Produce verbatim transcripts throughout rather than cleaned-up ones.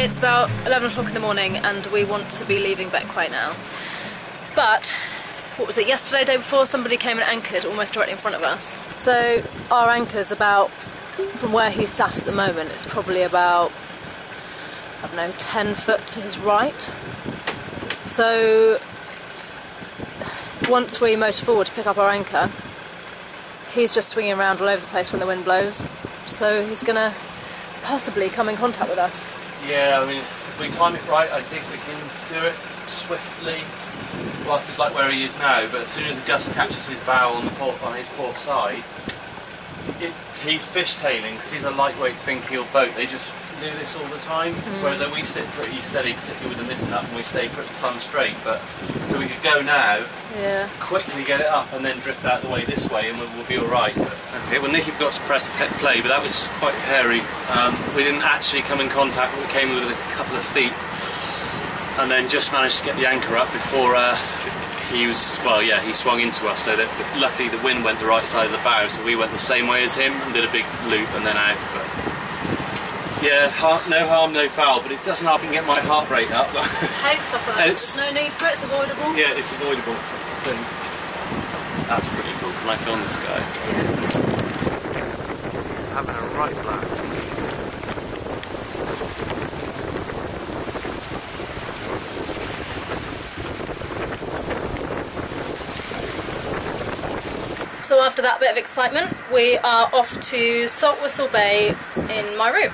It's about eleven o'clock in the morning and we want to be leaving Bequia now. But, what was it, yesterday, day before, somebody came and anchored almost directly in front of us. So our anchor's about, from where he's sat at the moment, it's probably about, I don't know, ten foot to his right. So once we motor forward to pick up our anchor, he's just swinging around all over the place when the wind blows. So he's going to possibly come in contact with us. Yeah, I mean, if we time it right, I think we can do it swiftly. Whilst it's like where he is now, but as soon as a gust catches his bow on the port, on his port side, it, he's fishtailing because he's a lightweight fin-keeled boat. They just do this all the time. Mm. Whereas we sit pretty steady, particularly with the mizzen up, and we stay pretty plumb straight. But so we could go now, yeah, quickly get it up, and then drift out the way this way, and we'll, we'll be all right. But, okay. Well, Nick, you've got to press play, but that was quite hairy. Um, we didn't actually come in contact, but we came with a couple of feet. And then just managed to get the anchor up before uh, he was, well yeah, he swung into us, so that luckily the wind went the right side of the bow, so we went the same way as him and did a big loop and then out. But yeah, heart, no harm, no foul, but it doesn't help and get my heart rate up. Hey, stop that. It's, there's no need for it, it's avoidable. Yeah, it's avoidable, that's the thing. That's pretty cool, can I film this guy? Yes. Having a right laugh. So after that bit of excitement, we are off to Salt Whistle Bay in Mayreau.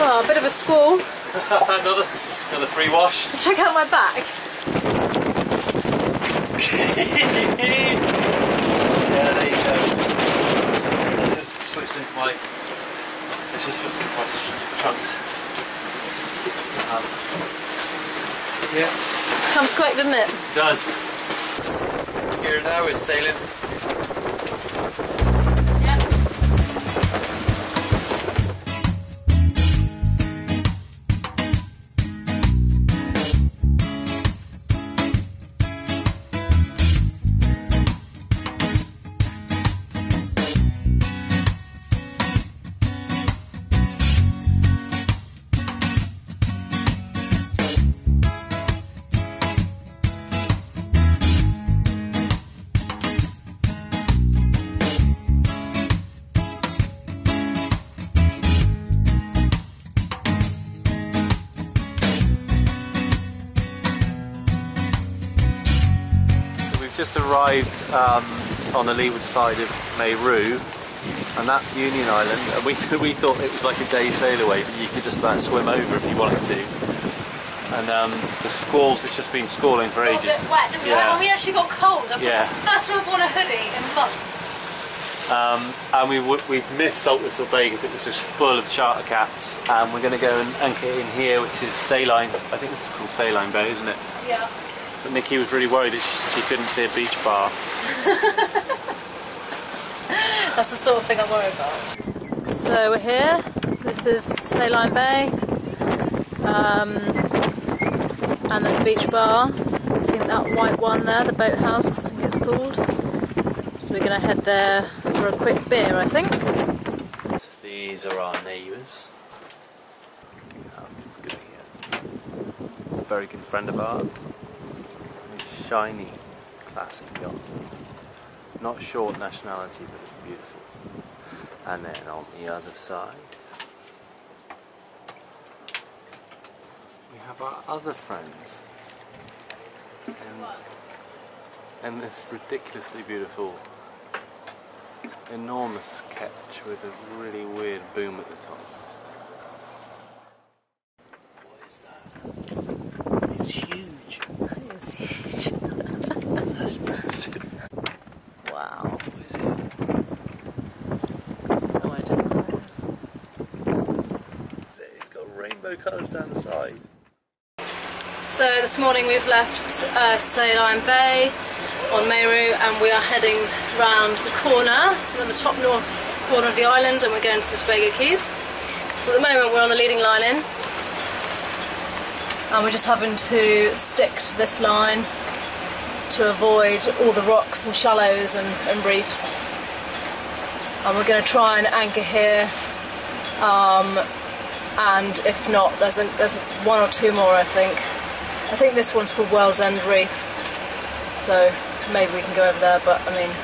Oh, a bit of a squall. another, another free wash. Check out my back. Yeah, there you go. I just switched into my... It's just looking quite chunks. Um, yeah. Comes quick, doesn't it? It does. Here now we're sailing. Just arrived um, on the leeward side of Mayreau, and that's Union Island. And we we thought it was like a day's sail away, but you could just about swim over if you wanted to. And um, the squalls, it's just been squalling for ages. Got a bit wet, didn't we? Yeah. Well, we actually got cold. I've yeah. Got, first time I've worn a hoodie in months. Um, and we w we've missed Salt Whistle Bay because it was just full of charter cats. And we're going to go and anchor in here, which is Saline. I think this is called Saline Bay, isn't it? Yeah. But Nikki was really worried that she, she couldn't see a beach bar. That's the sort of thing I worry about. So we're here. This is Saline Bay. Um, and there's a beach bar. I think that white one there, the boathouse, I think it's called. So we're going to head there for a quick beer, I think. These are our neighbours. A very good friend of ours. Shiny, classic yacht. Not sure nationality, but it's beautiful. And then on the other side, we have our other friends. And, and this ridiculously beautiful, enormous ketch with a really weird boom at the top. What is that? It's huge. It's huge. That's massive. Wow. What is it? No idea what it is. It's got rainbow colours down the side. So this morning we've left uh, Saline Bay on Mayreau and we are heading round the corner. We're on the top north corner of the island and we're going to the Spager Keys. So at the moment we're on the leading line in. and we're just having to stick to this line to avoid all the rocks and shallows and, and reefs. And we're going to try and anchor here, um, and if not, there's a, there's one or two more, I think. I think this one's called World's End Reef, so maybe we can go over there, but I mean,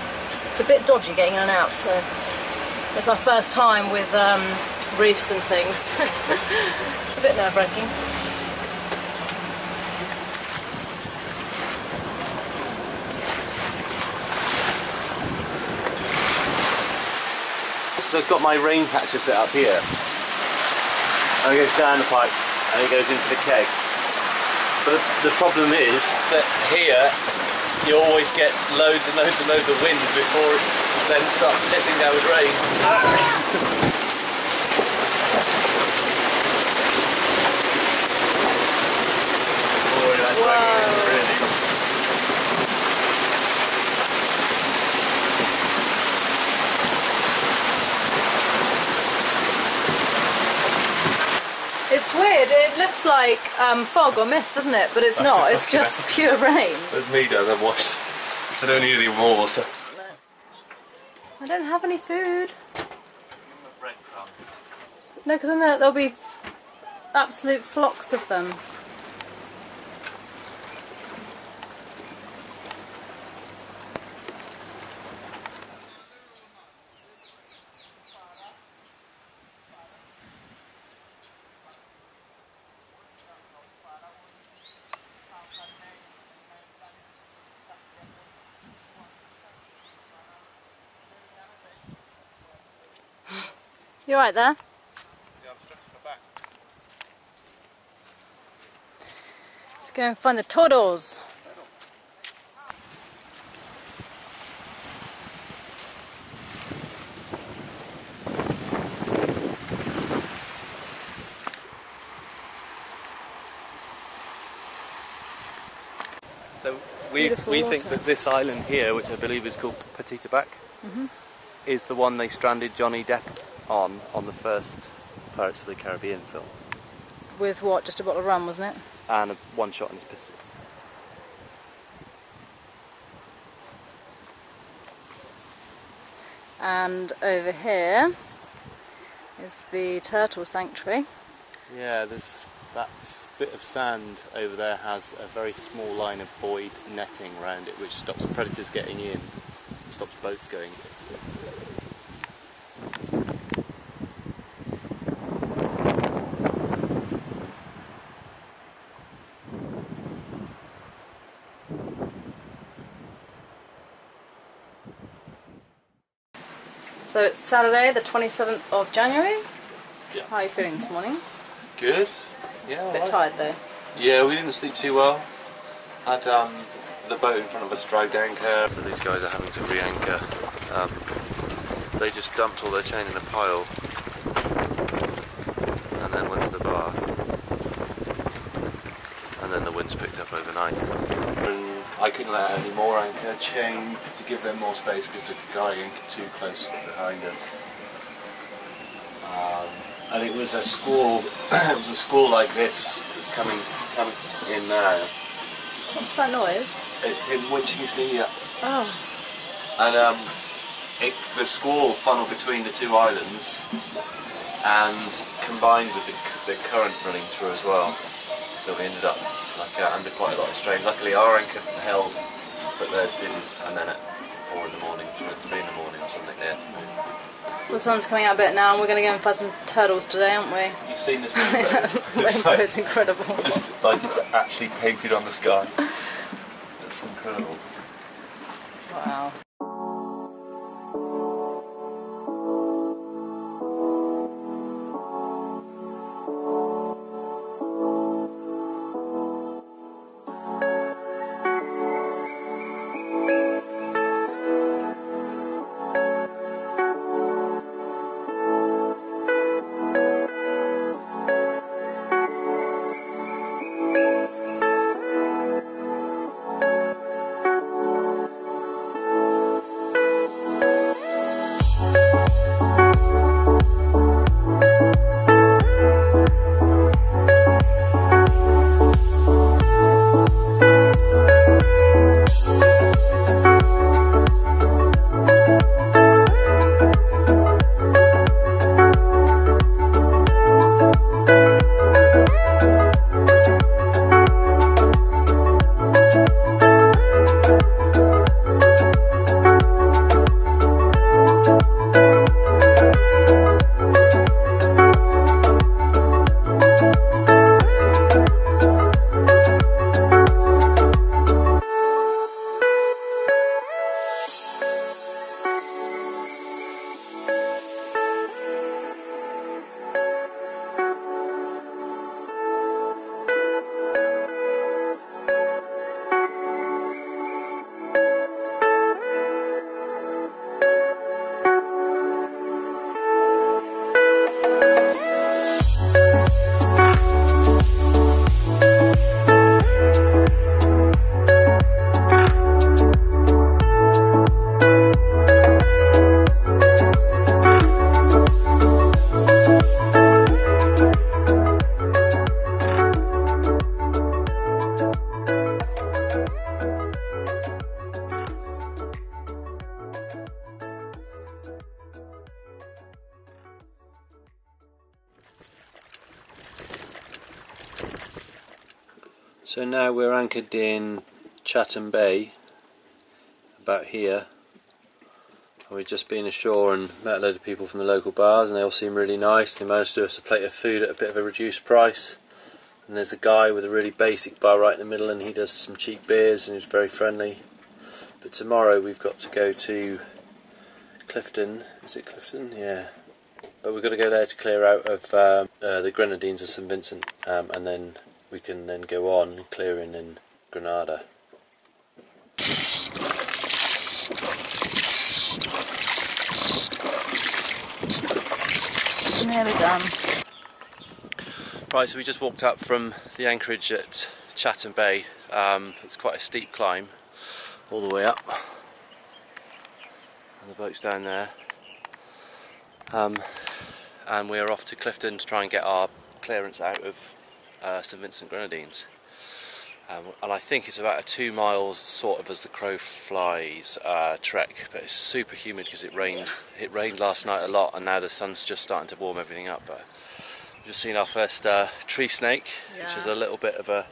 it's a bit dodgy getting in and out, so it's our first time with um, reefs and things. It's a bit nerve-wracking. So I've got my rain catcher set up here. And it goes down the pipe and it goes into the keg. But the problem is that here you always get loads and loads and loads of wind before it then starts pissing down with rain. Boy, that's whoa. Really. It's weird, it looks like um, fog or mist, doesn't it? But it's not, it's just pure rain. There's me done, I'm washed. I don't need any more water. No. I don't have any food. No, because then there'll be absolute flocks of them. You right there? Yeah, I'm stretching my back. Let's go and find the turtles. So we, we think that this island here, which I believe is called Petita Back, mm-hmm. is the one they stranded Johnny Depp on on the first Pirates of the Caribbean film. With what? Just a bottle of rum, wasn't it? And a one shot in his pistol. And over here is the turtle sanctuary. Yeah, there's that bit of sand over there has a very small line of buoyed netting around it which stops predators getting in, stops boats going in. So it's Saturday, the twenty-seventh of January. Yeah. How are you feeling this morning? Good. Yeah. A bit right. tired though. Yeah, we didn't sleep too well. Had um, the boat in front of us dragged anchor. So these guys are having to re-anchor. Um, they just dumped all their chain in a pile and then went to the bar. And then the wind's picked up overnight. And I couldn't let out any more anchor chain to give them more space because the guy anchored too close behind us. Um, and it was a squall. It was a squall like this that's coming coming in now. What's that noise? It's him winching his knee up. Oh. And um, it, the squall funneled between the two islands, and combined with the, the current running through as well. So we ended up like uh, under quite a lot of strain. Luckily our anchor held, but theirs didn't. And then at four in the morning, three in the morning or something, they had to move. The sun's coming out a bit now, and we're going to go and find some turtles today, aren't we? You've seen this rainbow. It's rainbow is like, incredible. Just like it's actually painted on the sky. It's incredible. Wow. So now we're anchored in Chatham Bay, about here. We've just been ashore and met a load of people from the local bars and they all seem really nice. They managed to give us a plate of food at a bit of a reduced price. And there's a guy with a really basic bar right in the middle and he does some cheap beers and he's very friendly. But tomorrow we've got to go to Clifton. Is it Clifton? Yeah. But we've got to go there to clear out of um, uh, the Grenadines of St Vincent, um, and then we can then go on clearing in Grenada. Nearly done. Right, so we just walked up from the anchorage at Chatham Bay. Um, it's quite a steep climb all the way up, and the boat's down there. Um, and we're off to Clifton to try and get our clearance out of uh, St Vincent Grenadines. Um, and I think it's about a two mile sort of as the crow flies uh, trek, but it's super humid because it rained. Yeah. It rained last night a lot, and now the sun's just starting to warm everything up. But we've just seen our first uh, tree snake, yeah. Which is a little bit of a.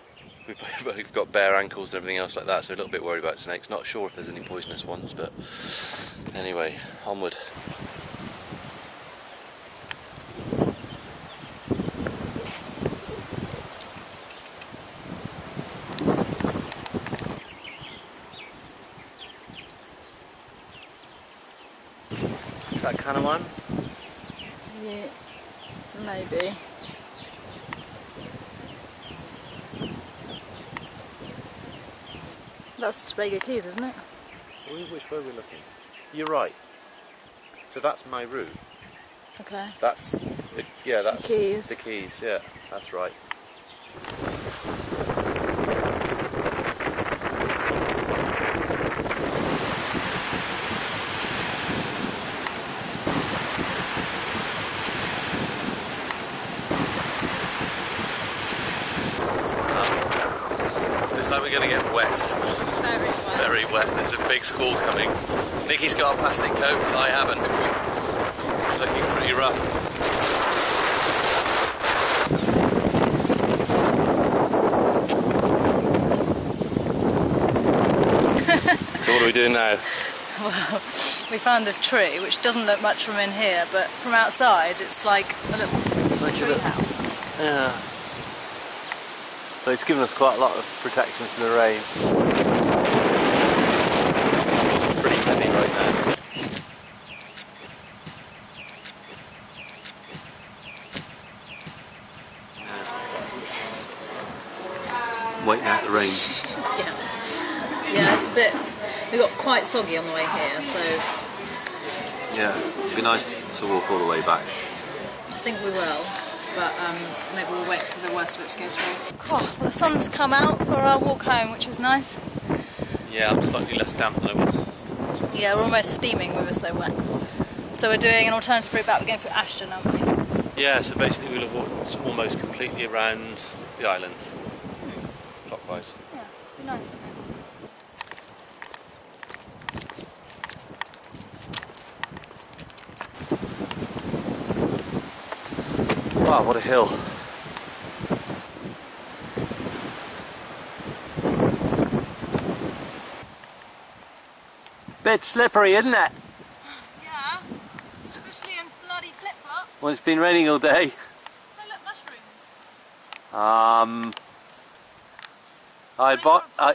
We've, we've got bare ankles and everything else like that, so a little bit worried about snakes. Not sure if there's any poisonous ones, but anyway, onward. That kind of one? Yeah, maybe. That's Spager Keys, isn't it? Which way are we looking? You're right. So that's Mayreau. Okay. That's the, yeah, that's the Keys. The Keys, yeah, that's right. There's a big squall coming. Nikki's got a plastic coat, but I haven't. It's looking pretty rough. So what do we do now? Well, we found this tree, which doesn't look much from in here, but from outside it's like a little tree house. Yeah. So it's given us quite a lot of protection from the rain. Waiting out the rain. Yeah, yeah, it's a bit. We got quite soggy on the way here, so. Yeah, it'd be nice to walk all the way back. I think we will, but um, maybe we'll wait for the worst of it to go through. Oh, well, the sun's come out for our walk home, which is nice. Yeah, I'm slightly less damp than I was. Yeah, we're almost steaming. We were so wet. So we're doing an alternative route back. We're going through Ashton, aren't we? Yeah. So basically, we'll have walked almost completely around the island. Yeah, be nice. Wow, what a hill. Bit slippery, isn't it? Yeah, especially in bloody flip-flops. Well, it's been raining all day. Oh, look, mushrooms. Um... I, advi I,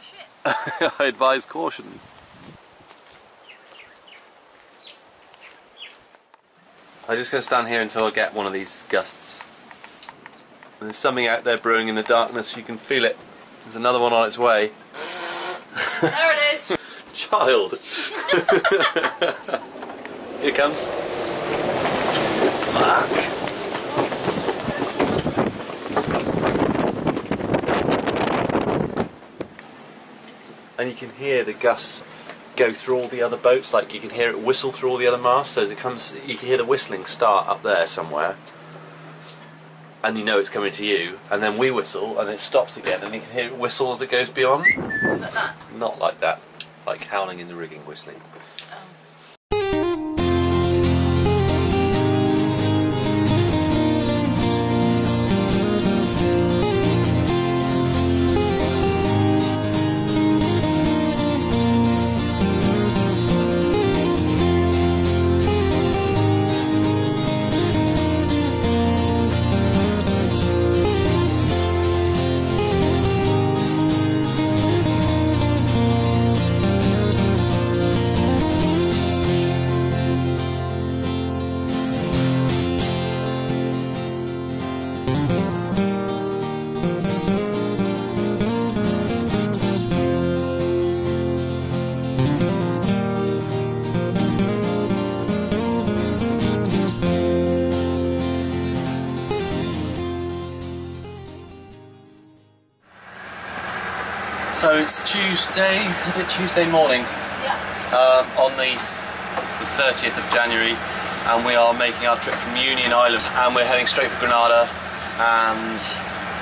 I advise caution. I'm just going to stand here until I get one of these gusts. And there's something out there brewing in the darkness, you can feel it. There's another one on its way. There it is! Child! Here it comes. Fuck! And you can hear the gusts go through all the other boats, like you can hear it whistle through all the other masts. So as it comes, you can hear the whistling start up there somewhere, and you know it's coming to you. And then we whistle, and it stops again, and you can hear it whistle as it goes beyond. Like that? Not like that, like howling in the rigging whistling. So it's Tuesday, is it Tuesday morning? Yeah. Um, on the, the thirtieth of January, and we are making our trip from Union Island, and we're heading straight for Grenada, and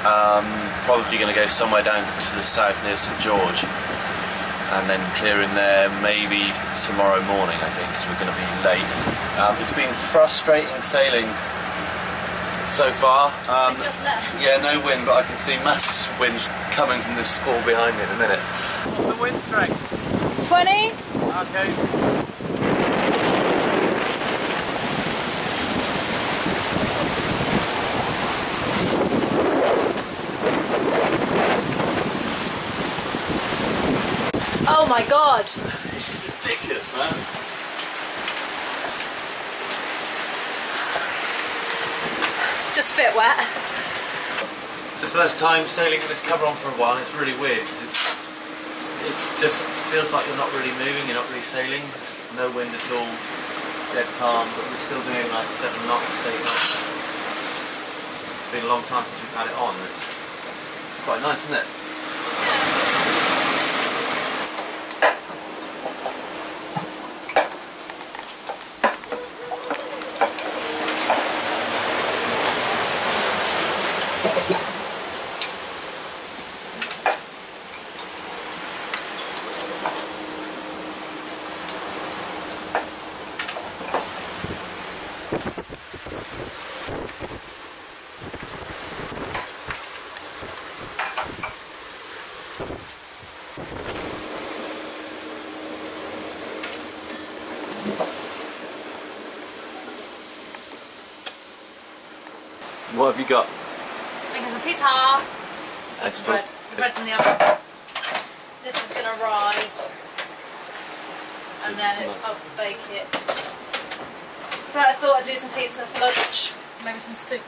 um, probably going to go somewhere down to the south near St George, and then clear in there maybe tomorrow morning, I think, because we're going to be late. Um, it's been frustrating sailing so far. Um, just left. Yeah, no wind, but I can see massive winds coming from this squall behind me in a minute. What's the wind strength? twenty. Okay. Oh my god! This is ridiculous, man. Just a bit wet. It's the first time sailing with this cover on for a while. It's really weird. It's, it's, it's just feels like you're not really moving. You're not really sailing. It's no wind at all. Dead calm. But we're still doing like seven knots, eight knots. It's been a long time since we've had it on. It's, it's quite nice, isn't it? What have you got? Making some pizza. That's bread. The bread's in the oven. This is going to rise. And then it, I'll bake it. But I thought I'd do some pizza for lunch. Maybe some soup.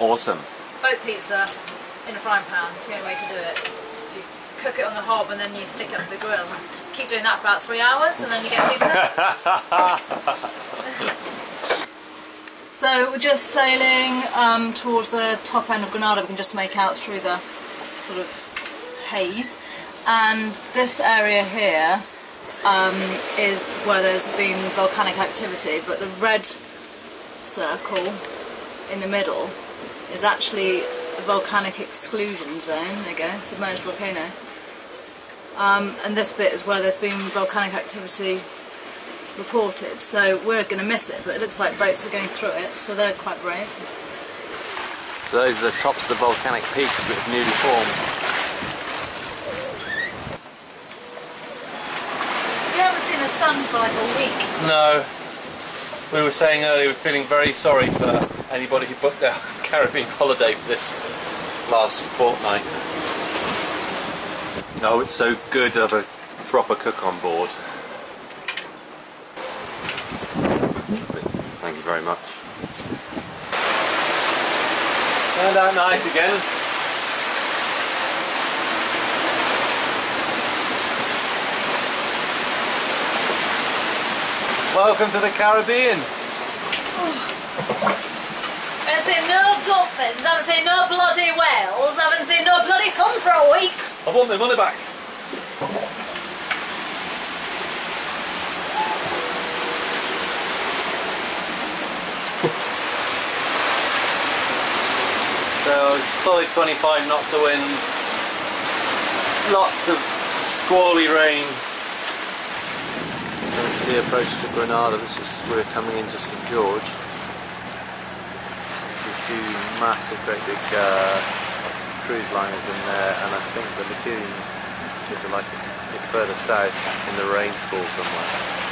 Awesome. Boat pizza in a frying pan. It's the only way to do it. So you cook it on the hob and then you stick it on the grill. Keep doing that for about three hours and then you get pizza. So we're just sailing um, towards the top end of Grenada. We can just make out through the sort of haze. And this area here um, is where there's been volcanic activity, but the red circle in the middle is actually a volcanic exclusion zone. There you go, submerged volcano. Um, and this bit is where there's been volcanic activity reported, so we're going to miss it, but it looks like boats are going through it, so they're quite brave. So those are the tops of the volcanic peaks that have newly formed. We haven't seen the sun for like a week. No. We were saying earlier, we're feeling very sorry for anybody who booked their Caribbean holiday for this last fortnight. Oh, it's so good to have a proper cook on board. Thank you very much. Turned out nice again. Welcome to the Caribbean. I haven't seen no dolphins, I haven't seen no bloody whales, I haven't seen no bloody sun for a week. I want my money back. So solid twenty-five knots of wind, lots of squally rain. So this is the approach to Grenada. This is we're coming into St George. See two massive, great big uh, cruise liners in there, and I think the lagoon is like it's further south in the rain squall somewhere.